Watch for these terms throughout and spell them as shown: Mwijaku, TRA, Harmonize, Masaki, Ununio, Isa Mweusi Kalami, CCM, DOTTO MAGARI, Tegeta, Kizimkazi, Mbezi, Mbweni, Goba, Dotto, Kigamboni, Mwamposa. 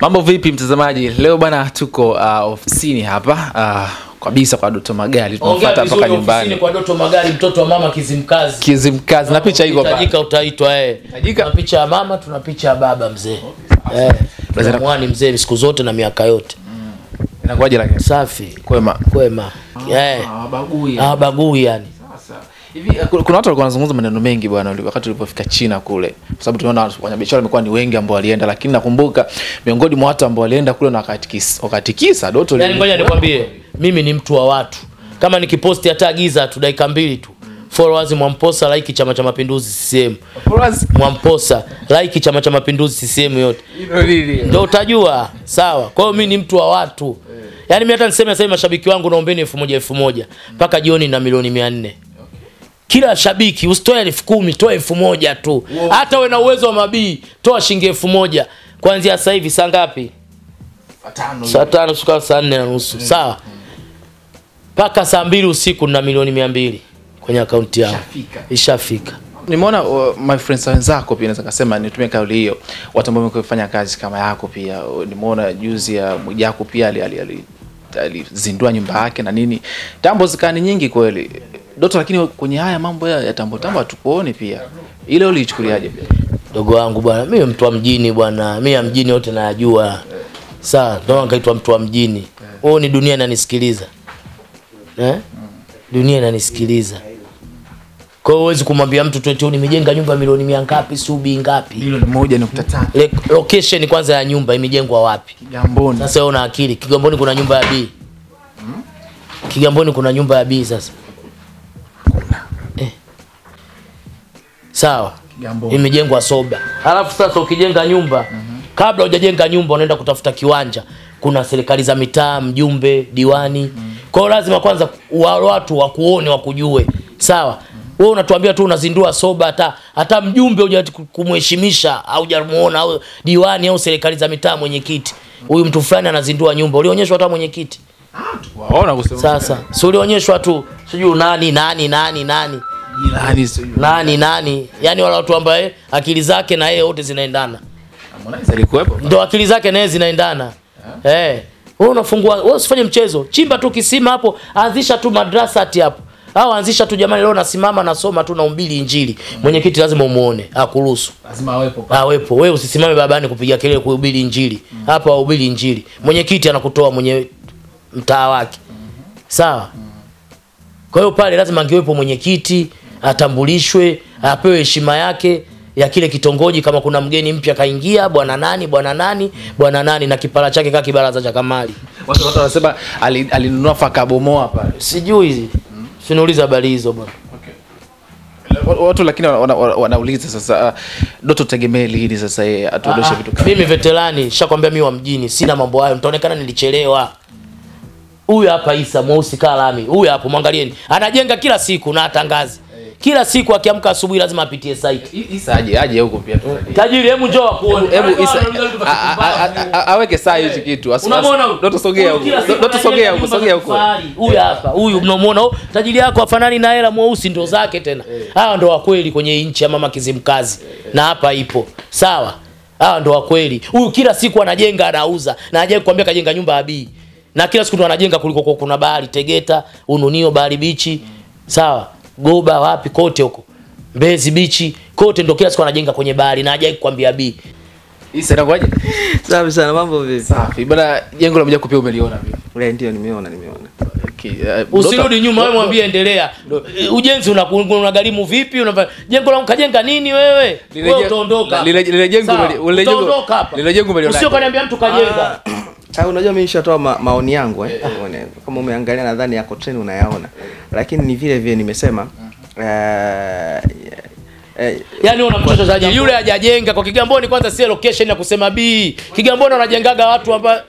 Mambo vipi mtazamaji? Leo bana tuko ofisini hapa kabisa kwa Dotto Magali. Tunafuata mpaka nyumbani. Ofisini kwa Dotto Magali, mtoto wa mama Kizimkazi. Kizimkazi na picha iko hapa. Utaitwa yeye. Tuna picha ya mama, tuna picha ya baba mzee. Eh. Tuna mwani mzee siku zote na miaka yote. Inakuaje lakini? Safi. Kwema. Kwema. Eh. Hawabagui. Hawabagui yani. Hivi kuna watu walikuwa wanazungumza maneno mengi bwana wakati ulipofika China kule, kwa sababu tunaona wafanyabiashara wamekuwa ni wengi ambao walienda, lakini nakumbuka miongoni mwa watu ambao walienda kule na wakatikisa Dotto. Yaani ngoja nikwambie, mimi ni mtu wa watu. Kama nikiposti hata agiza tu dakika mbili tu, followers Mwamposa, like Chama cha Mapinduzi CCM. Followers Mwamposa, like Chama cha Mapinduzi CCM yote. Ndio utajua, sawa. Kwa hiyo mimi ni mtu wa watu. Yaani mimi hata niseme sasa mashabiki wangu naombeni 1000 mpaka jioni na milioni 400. Kila shabiki usitoe 10,000, toa 1,000 tu. Wow. Hata wewe na uwezo wa mabii, toa shilingi 1,000. Kuanzia sasa hivi saa ngapi? 5. Saa 5 shuka saa 4:30. Sawa. Paka saa 2 usiku na milioni 200 kwenye akaunti yao. Ishafika. Nimeona my friends wenzako pia naweza kusema nitumie kauli hiyo. Watu ambao wamekufanya kazi kama yako pia. Nimeona juzi ya Mwijaku pia alizindua nyumba yake na nini. Tambo zikani nyingi kweli. Dotto, lakini kwenye haya mambo ya tambo hatukuoni pia. Ile ulichukuliaje pia? Dogo wangu bwana, mimi mtu wa mjini bwana. Mimi ya mjini yote najua. Sawa, ndio nikaitwa mtu wa mjini. Wewe ni dunia inanisikiliza. Eh? Dunia inanisikiliza. Kwa hiyo huwezi kumwambia mtu tu eti nimejenga nyumba milioni 100 ngapi, subi ngapi? Milioni 1.5. Location kwanza ya nyumba imejengwa wapi? Kigamboni. Sasa wewe una akili. Kigamboni kuna nyumba ya B. Kigamboni kuna nyumba ya B sasa. Sawa, imejengwa soba. Alafu sasa ukijenga nyumba, kabla hujajenga nyumba unaenda kutafuta kiwanja. Kuna serikali za mitaa, mjumbe, diwani. Kwa hiyo lazima kwanza watu wakuone, wakujue. Sawa. Wewe unatuambia tu unazindua soba, hata mjumbe hujakumheshimisha au hujamuona, au diwani au serikali za mitaa, mwenyekiti. Huyu mtu fulani anazindua nyumba, ulionyeshwa hata mwenyekiti? Waona kusema. Sasa, sio ulionyeshwa tu sijui nani. Nani yani wala watu ambaye akili zake na yeye wote zinaendana. Harmonize alikuwepo. Ndio akili zake na yeye zinaendana. Eh. Wewe unafungua, wewe usifanye mchezo. Chimba tu kisima hapo, anzisha tu madrasa ati hapo. Au anzisha tu jamani leo nasimama nasoma tu nahubiri injili. Mwenyekiti lazima umuone, akuruhusu. Lazima awepo. Awepo. Wewe usisimame babani kupiga kelele kuhubiri injili. Hapo ahubiri injili. Mwenyekiti anakutoa mwenye mtaa wake. Sawa? Kwa hiyo pale lazima angewepo mwenyekiti, atambulishwe, apewe heshima yake ya kile kitongoji. Kama kuna mgeni mpya kaingia, bwana nani na kipara chake kaka kibaraza cha kamali. Watu wanasema alinunua fakabomoa pale. Sijui hizi. Siniuliza habari hizo bwana. Okay. Watu lakini wanauliza sasa Dotto tegemee hili sasa yeye atuondoshe vitu kama. Mimi veterani, nishakwambia mimi wa mjini, sina mambo hayo. Mtaonekana nilichelewa. Huyu hapa Isa Mweusi Kalami, huyu hapo mwangalieni. Anajenga kila siku na atangazi. Kila siku akiamka asubuhi lazima apitie site. Isa aje huko pia tutajiri. Tajiri hebu njoo akuone. Hebu Isa aweke saa hizi kitu. Unaona huko? Dotto sogea huko. Huyu hapa, huyu mnamuona huko. Tajiri yako afanani na hela Mweusi ndo zake tena. Hawa ndo wa kweli kwenye inchi ya mama Kizimkazi. Na hapa ipo. Sawa. Hawa ndo wa kweli. Huyu kila siku anajenga, anauza. Na aje kuambia kajenga nyumba habii. Na kila siku ndo anajenga kuliko kuna bahari Tegeta, Ununio, bahari bichi, sawa, Goba wapi kote huko. Mbezi bichi, kote ndo kila siku anajenga kwenye bahari na hajawahi kuambia bi. Isa inakuaje? Safi sana, mambo vipi? Safi. Bwana, jengo la mmoja kupia umeliona vipi? Wewe ndio nimeona. Okay. Usirudi nyuma wewe mwambie endelea. Ujenzi unagharimu vipi? Jengo la ukajenga nini wewe? Wewe utaondoka. Lile jengo umeliona. Usio kaniambia mtu kajenga. Unajua mimi nishatoa maoni yangu Kama umeangalia nadhani yako treni unayaona. Lakini ni vile nimesema yaani unamchochozaji yule hajajenga kwa Kigamboni kwanza si location ya kusema B. Kigamboni wanajengaga watu hapa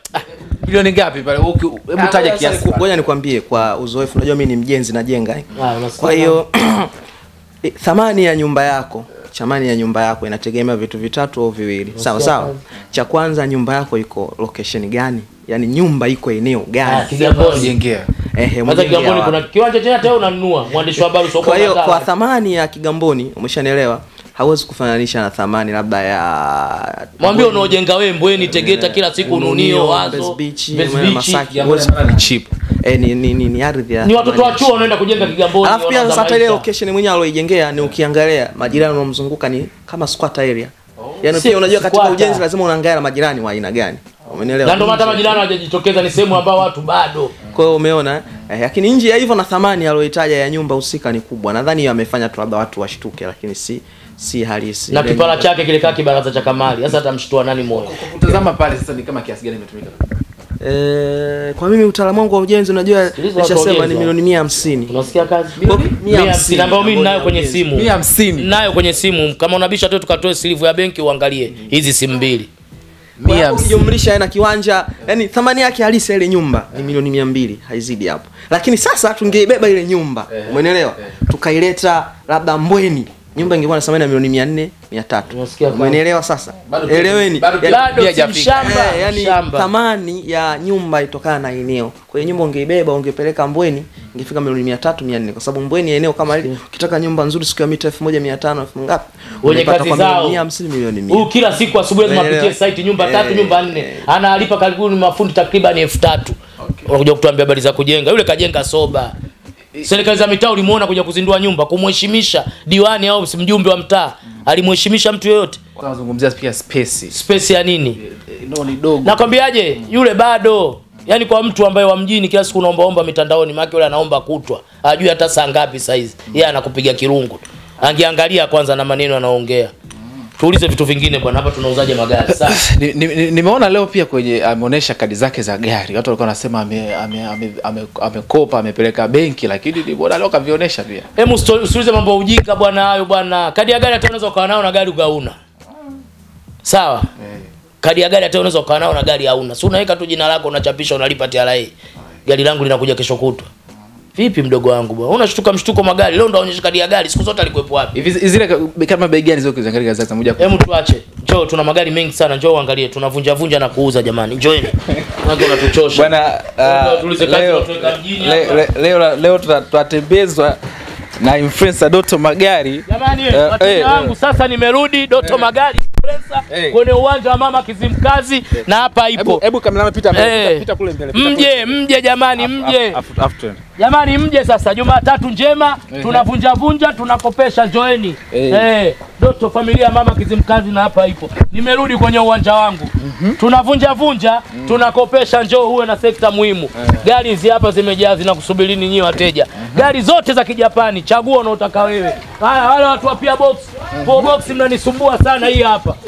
milioni ngapi pale? Hebu taje kiasi. Ngoja nikwambie kwa uzoefu. Unajua mimi ni mjenzi najenga. Kwa hiyo thamani ya nyumba yako, thamani ya nyumba yako inategemea vitu vitatu au viwili. Sawa. Cha kwanza, nyumba yako iko location gani? Yaani nyumba iko eneo gani? Kigamboni jengea. Sasa Kigamboni kuna kiwanja tena unanunua. Mwandishi wa habari soko. Kwa hiyo kwa thamani ya Kigamboni umeshanielewa. hawezi kufananisha na thamani labda ya mwambie unaojenga wewe Mbweni Tegeta kila siku ununio wazo Masaki ni cheap ni ardhi ya ni watoto wa chuo wanaenda kujenga Kigamboni. Alafu pia sasa ile location mwenyewe aliyojengea ni ukiangalia majirani wanaomzunguka ni kama squatter area. Yaani pia unajua katika ujenzi lazima unaangalia majirani wa aina gani. Umeelewa? Na ndio maana majirani hawajajitokeza ni sehemu ambao watu bado. Kwa hiyo umeona lakini nje ya hivyo na thamani aliyoitaja ya nyumba husika ni kubwa. Nadhani hiyo amefanya tu labda watu washtuke lakini si halisi. Na kipara chake kilikaa kibaraza cha kamali. Sasa atamshtua nani moyo? Mtazama pale sasa ni kama kiasi gani imetumika. Kwa mimi utaalamu wangu wa ujenzi unajua nishasema ni milioni 150. Unasikia kazi? 150 ambayo mimi ninayo kwenye simu. 150 ninayo kwenye simu. Kama unabisha tu tukatoe slivu ya benki uangalie. Hizi simu mbili. 150 ukijumlisha yana kiwanja, yani thamani yake halisi ile nyumba ni milioni 200 haizidi hapo. Lakini sasa tungeibeba ile nyumba, umeelewa? Tukaileta labda Mbweni. Nyumba ingekuwa na thamani ya milioni 400, 300. Umeelewa sasa? Eleweni. Bado hajafika. Yaani thamani ya nyumba itokana na eneo. Kwa hiyo nyumba ungeibeba ungepeleka Mbweni ingefika milioni 300, 400 kwa sababu Mbweni eneo kama ile ukitaka nyumba nzuri siku ya mita 1500 ngapi? Wenye kazi zao 150 milioni 100. Huyu kila siku asubuhi tunapitia site nyumba 3, nyumba 4. Analipa karibu mafundi takriban 3000. Unakuja kutuambia habari za kujenga. Yule kajenga soba. Serikali za mitaa ulimuona kuja kuzindua nyumba kumheshimisha diwani au mjumbe wa mtaa alimheshimisha mtu yeyote kwa kuzungumzia pia space ya nini ni dogo nakwambiaje yule bado yani kwa mtu ambaye wa mjini kila siku unaomba mitandaoni maana yule anaomba kutwa ajui hata saa ngapi saa hizi yeye anakupiga kirungu angeangalia kwanza na maneno anaongea. Tuulize vitu vingine bwana hapa tunauzaje magari sasa. Nimeona leo pia kwenye ameonesha kadi zake za gari. Watu walikuwa wanasema amekopa amepeleka benki lakini ni bora leo kavionesha pia. Hebu usiulize mambo ujinga bwana hayo bwana. Kadi ya gari hata unaweza ukawa nayo na gari ukauna. Sawa? Kadi ya gari hata unaweza ukawa nayo na gari hauna. Si unaweka tu jina lako unachapisha unalipa TRA. Gari langu linakuja kesho kutwa. Vipi mdogo wangu bwana? Unashtuka mshtuko magari. Leo ndo aonyesha kadi ya gari. Siku zote alikuwepo wapi? Hivi zile kama bei gani zao kuzangalia gaza za moja kwa moja. Hebu tuache. Njoo tuna magari mengi sana. Njoo uangalie. Tunavunja na kuuza jamani. Njoeni. Mwanzo unatuchosha. Bwana tuulize kati tuweka mjini. Leo tutatembezwa na influencer Dotto Magari. Jamani watu wangu sasa nimerudi Dotto Magari. Kwenye uwanja wa mama Kizimkazi na hapa ipo. Hebu kamera pita kule mbele. Mje jamani mje. Jamani mje sasa Jumatatu njema tunavunja tunakopesha joeni. Dotto familia mama Kizimkazi na hapa ipo. Nimerudi kwenye uwanja wangu. Tunavunja tunakopesha njoo huwe na sekta muhimu. Gari hizi hapa zimejaa zinakusubiri nyinyi wateja. Gari zote za Kijapani chagua unaotaka wewe. Haya wale watu wa pia box. Box mnanisumbua sana hii hapa.